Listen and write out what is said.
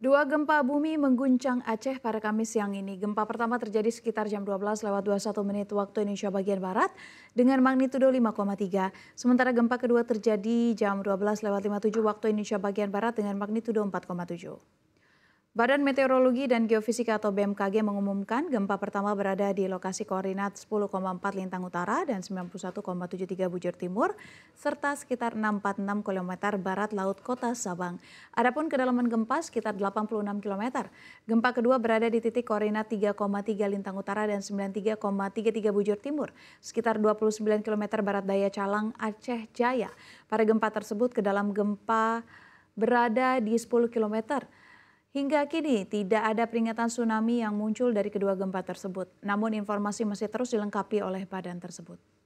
Dua gempa bumi mengguncang Aceh pada Kamis siang ini. Gempa pertama terjadi sekitar jam 12:21 waktu Indonesia bagian Barat dengan magnitudo 5,3. Sementara gempa kedua terjadi jam 12:57 waktu Indonesia bagian Barat dengan magnitudo 4,7. Badan Meteorologi dan Geofisika atau BMKG mengumumkan gempa pertama berada di lokasi koordinat 10,4 lintang utara dan 91,73 bujur timur serta sekitar 646 km barat laut kota Sabang. Adapun kedalaman gempa sekitar 86 km. Gempa kedua berada di titik koordinat 3,3 lintang utara dan 93,33 bujur timur sekitar 29 km barat daya Calang, Aceh Jaya. Para gempa tersebut ke dalam gempa berada di 10 km. Hingga kini tidak ada peringatan tsunami yang muncul dari kedua gempa tersebut. Namun informasi masih terus dilengkapi oleh badan tersebut.